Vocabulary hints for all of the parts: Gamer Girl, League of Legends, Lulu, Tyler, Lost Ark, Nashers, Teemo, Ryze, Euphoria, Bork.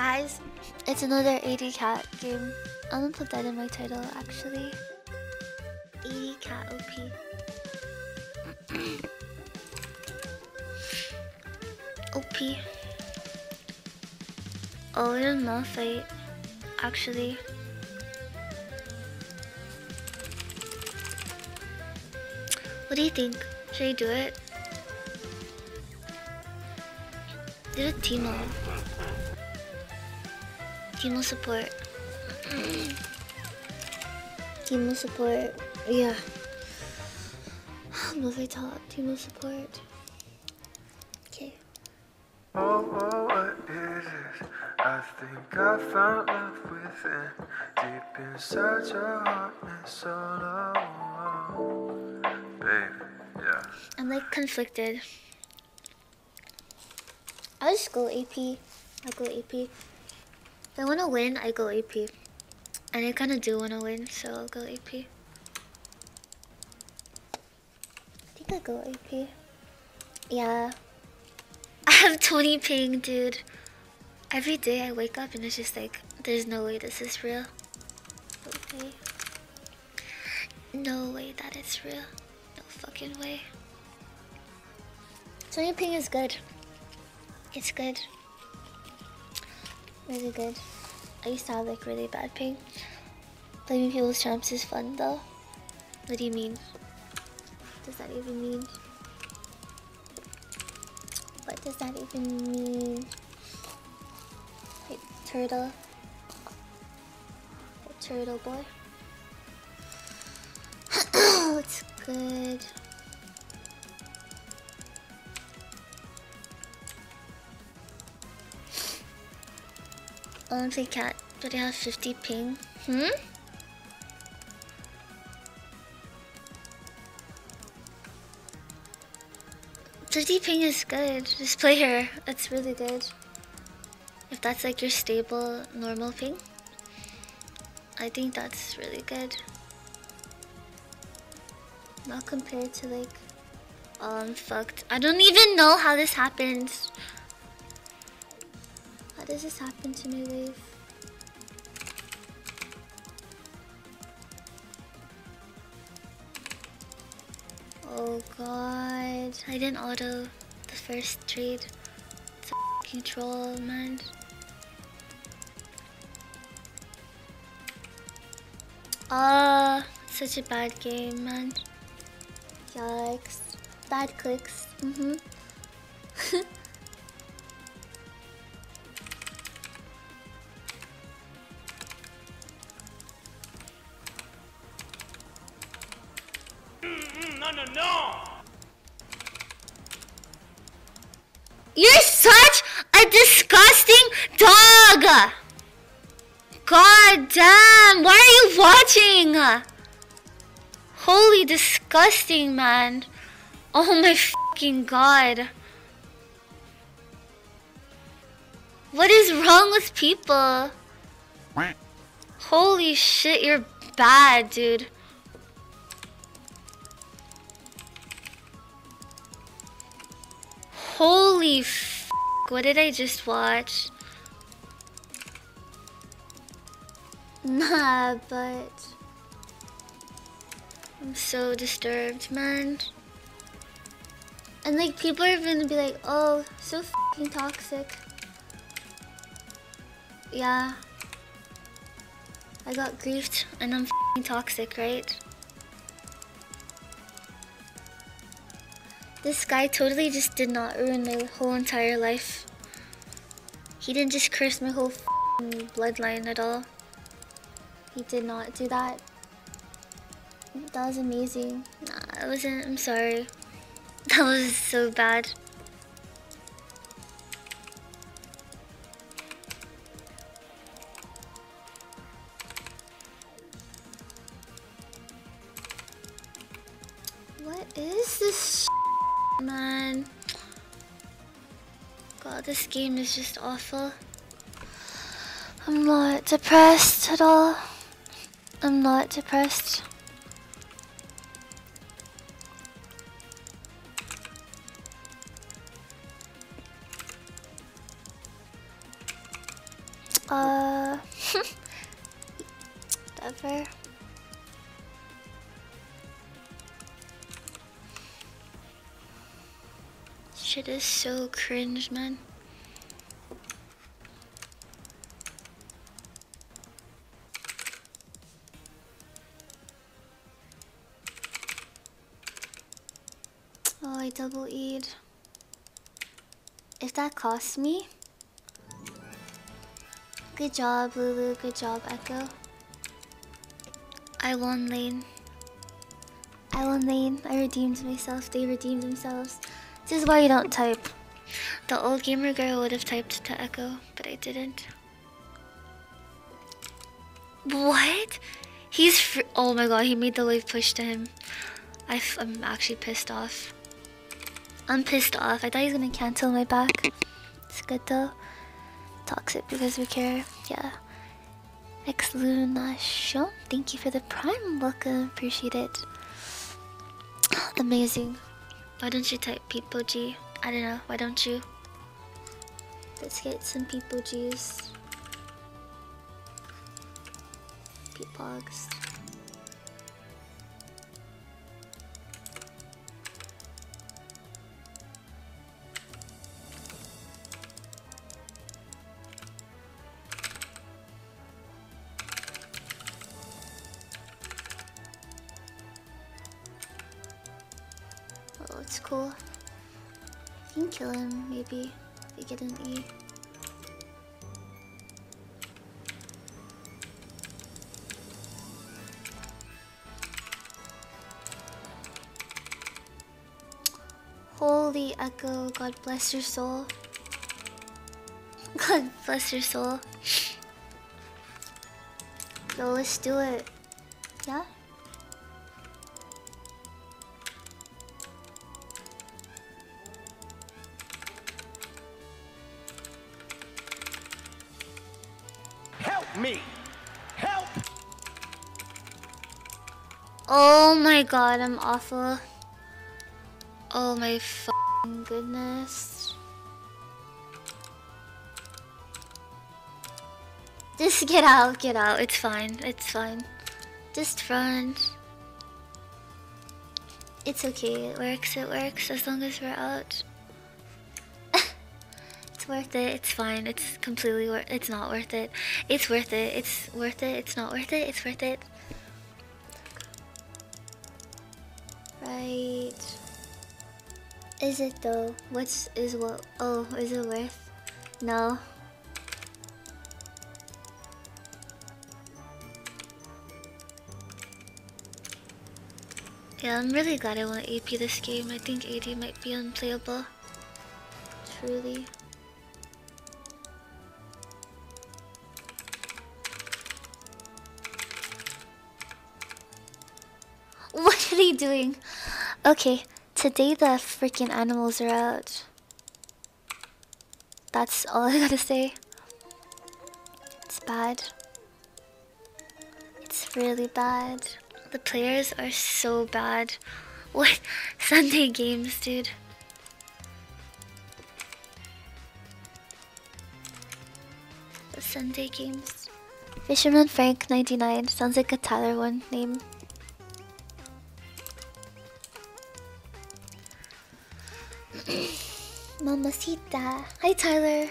guys, it's another AD Cat game. I'm gonna put that in my title, actually. AD Cat OP. OP. Oh, we didn't know fight, actually. What do you think? Should I do it? Do a Teemo. Teemo support. Teemo support. Yeah. I'm over top. Teemo support. Okay. Oh, oh, what is this? I think I found love within. Deep inside your heart and solo. Baby, yeah. I'm like conflicted. I'll just go AP. I'll go AP. If I wanna win, I go AP. And I kinda do wanna win, so I'll go AP. I think I go AP. Yeah. I have 20 ping, dude. Every day I wake up and it's just like, there's no way this is real. Okay. No way that it's real. No fucking way. 20 ping is good. It's good. Really good. I used to have like really bad ping. Blaming people's champs is fun though. What do you mean? What does that even mean? What does that even mean? Like turtle. Like turtle boy. It's good. I don't play cat, but I have 50 ping. Hmm? Dirty ping is good. Just play her. That's really good. If that's like your stable, normal ping, I think that's really good. Not compared to like, oh, I'm fucked. I don't even know how this happens. How does this happen to my wave? Oh god. I didn't auto the first trade. It's a f***ing troll, man. Ah, such a bad game, man. Yikes. Bad clicks. Mm-hmm. No. You're such a disgusting dog. God damn, why are you watching? Holy disgusting, man. Oh my fucking god. What is wrong with people? Holy shit, you're bad, dude. Holy f***, what did I just watch? Nah, but... I'm so disturbed, man. And like, people are gonna be like, oh, so f***ing toxic. Yeah. I got griefed and I'm f***ing toxic, right? This guy totally just did not ruin my whole entire life. He didn't just curse my whole f***ing bloodline at all. He did not do that. That was amazing. Nah, it wasn't. I'm sorry. That was so bad. What is this shit? Man, god, this game is just awful. I'm not depressed at all. I'm not depressed. Whatever. Shit is so cringe, man. Oh, I double E'd. If that costs me. Good job, Lulu. Good job, Echo. I won lane. I won lane. I redeemed myself. They redeemed themselves. This is why you don't type. The old gamer girl would have typed to Echo, but I didn't. What? He's free. Oh my god, he made the wave push to him. I'm actually pissed off. I'm pissed off. I thought he was gonna cancel my back. It's good though. Toxic because we care. Yeah. Exlunation. Thank you for the prime. Welcome. Appreciate it. Amazing. Why don't you type people G? I don't know. Why don't you? Let's get some people Gs. Peepogs. It's cool. You can kill him, maybe, if we get an E. Holy Echo, God bless your soul. God bless your soul. So let's do it. Yeah? Help! Oh my god, I'm awful. Oh my f***ing goodness. Just get out, it's fine, it's fine. Just run. It's okay, it works, as long as we're out. Worth it, it's fine, it's completely worth it, it's not worth it, it's worth it, it's worth it, it's not worth it, it's worth it. Right. Is it though? What? Oh, is it worth? No. Yeah, I'm really glad I won't AP this game. I think AD might be unplayable. Truly. What are they doing? Okay, today the freaking animals are out. That's all I gotta say. It's bad. It's really bad. The players are so bad. What? Sunday games, dude. The Sunday games. Fisherman Frank 99. Sounds like a Tyler one name. Mamacita. Hi Tyler.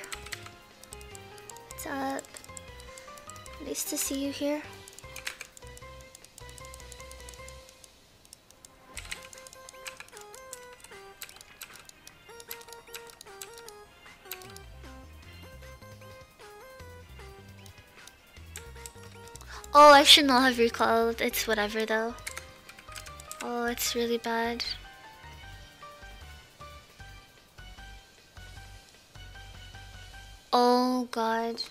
What's up? Nice to see you here. Oh, I should not have recalled. It's whatever though. Oh, it's really bad. Oh god.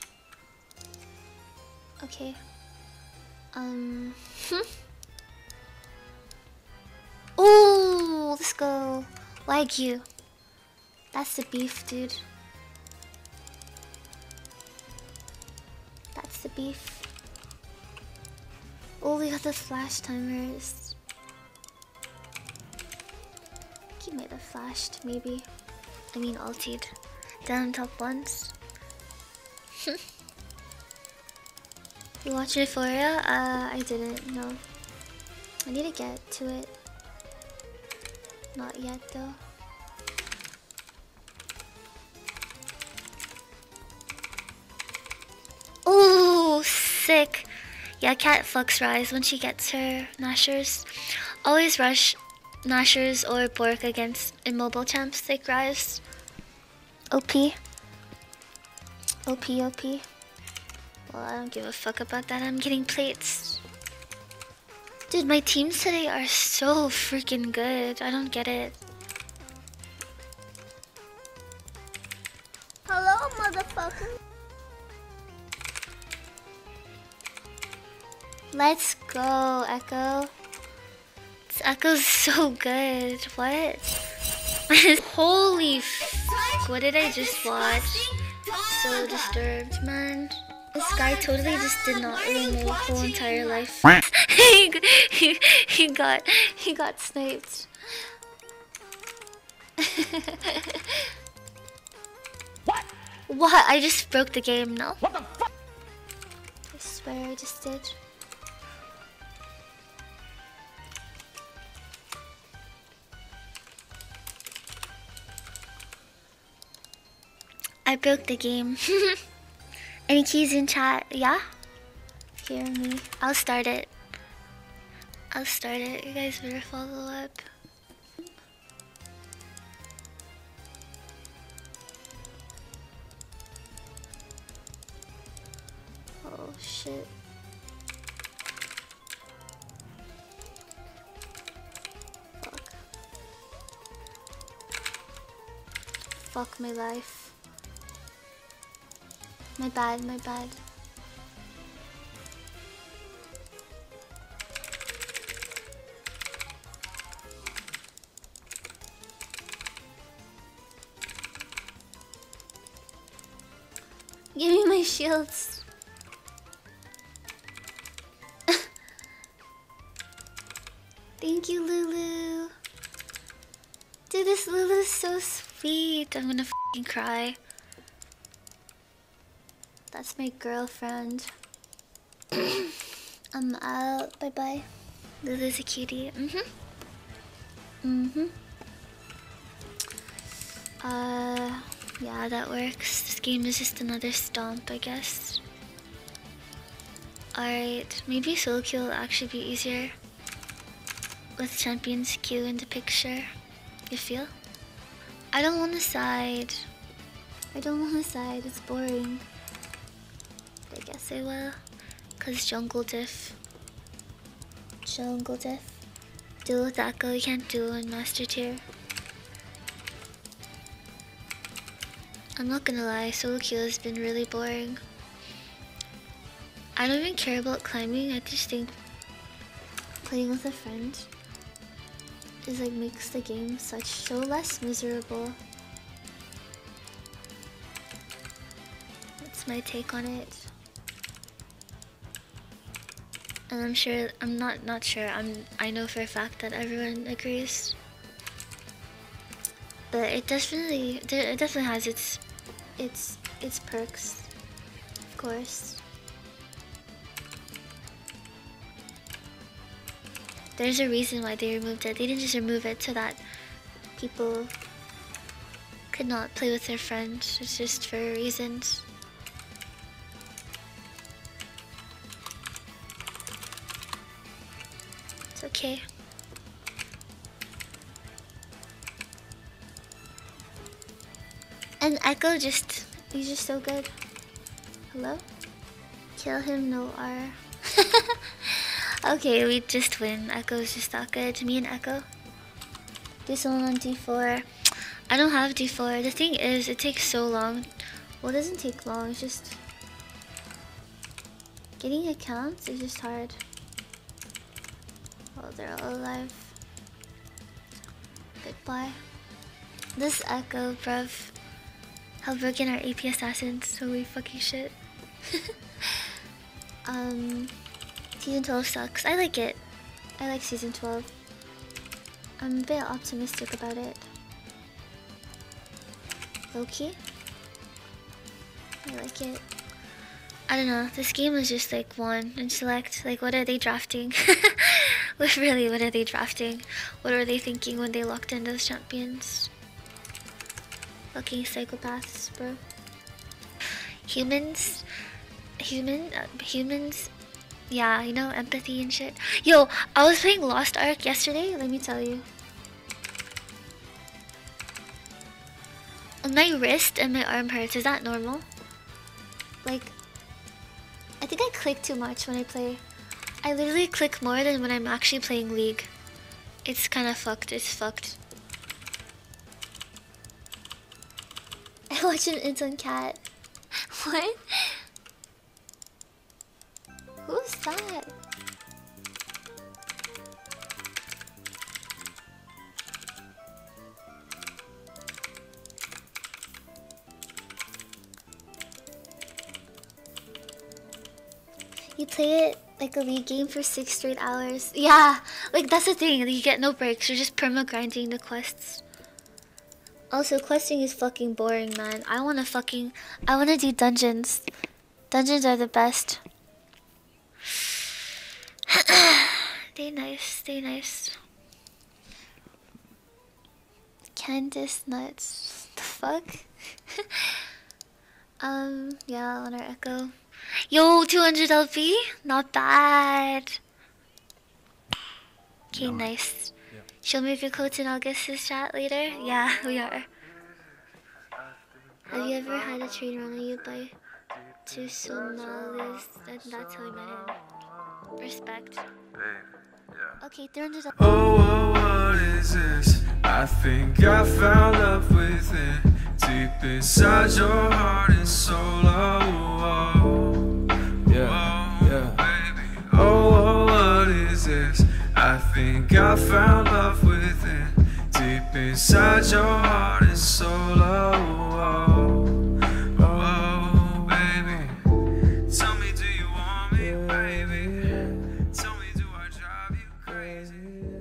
Okay. Ooh, let's go. Wagyu. That's the beef, dude. That's the beef. Oh, we got the flash timers. I think he might have flashed, maybe. I mean, ulted. Down top once. You watched Euphoria? I didn't, no. I need to get to it. Not yet, though. Oh, sick. Yeah, Cat fucks Ryze when she gets her Nashers. Always rush Nashers or Bork against immobile champs like Ryze. OP. Well, I don't give a fuck about that. I'm getting plates. Dude, my teams today are so freaking good. I don't get it. Hello, motherfucker. Let's go, Echo. This Echo's so good. What? Holy f***. What did I just watch? So disturbed, man. This guy totally just did not really move his whole entire life. he got sniped. What? What? I just broke the game, no? What the fuck? I swear I just did. I broke the game. Any keys in chat? Yeah? Hear me. I'll start it. You guys better follow up. Oh shit. Fuck. Fuck my life. My bad. Give me my shields. Thank you, Lulu. Dude, this Lulu's so sweet. I'm gonna f***ing cry. That's my girlfriend. I'm out. Bye bye. Lulu's a cutie. Yeah, that works. This game is just another stomp, I guess. Alright, maybe solo queue will actually be easier with champions queue in the picture. You feel? I don't wanna side. It's boring. I guess I will, cause jungle diff. Duel with Echo, you can't duel in master tier. I'm not gonna lie, solo queue has been really boring. I don't even care about climbing, I just think playing with a friend is like makes the game so less miserable. That's my take on it. And I know for a fact that everyone agrees. But it definitely has its perks, of course. There's a reason why they removed it. They didn't just remove it so that people could not play with their friends. It's just for reasons. Okay. And Echo he's just so good. Hello? Kill him, no R. Okay, we just win. Echo's just not good. Me and Echo. Do someone on D4. I don't have D4. The thing is, it takes so long. Well, it doesn't take long. It's just... getting accounts is just hard. Oh, they're all alive. Goodbye. This Echo, bruv. Hellbroken are AP assassins, holy fucking shit. Season 12 sucks. I like it. I like Season 12. I'm a bit optimistic about it. Low key. I like it. I don't know, this game is just like one and select. Like, what are they drafting? Really, what are they drafting? What were they thinking when they locked in those champions? Fucking psychopaths, bro. Humans. Yeah, you know, empathy and shit. Yo, I was playing Lost Ark yesterday, let me tell you. My wrist and my arm hurts, is that normal? Like, I think I click too much when I play. I literally click more than when I'm actually playing League. It's kinda fucked, it's fucked. I watch an Inton cat. What? Who's that? You play it like a League game for 6 straight hours. Yeah, like that's the thing, you get no breaks, you're just perma grinding the quests. Also, questing is fucking boring, man. I wanna do dungeons. Dungeons are the best. Stay nice, stay nice. Candace nuts. The fuck? Yeah, on our echo. Yo, 200 LP? Not bad. Okay, no. Nice. Yeah. She'll move your coats in August's chat later? Yeah, we are. Have you ever had a train run on you by 2 Somalis? That's how we met him. Respect. Yeah. Okay, 300. Oh, what is this? I think I found love within. Deep inside your heart and soul. Oh, oh, yeah, yeah. Baby, oh, what is this? I think I found love within. Deep inside your heart and soul.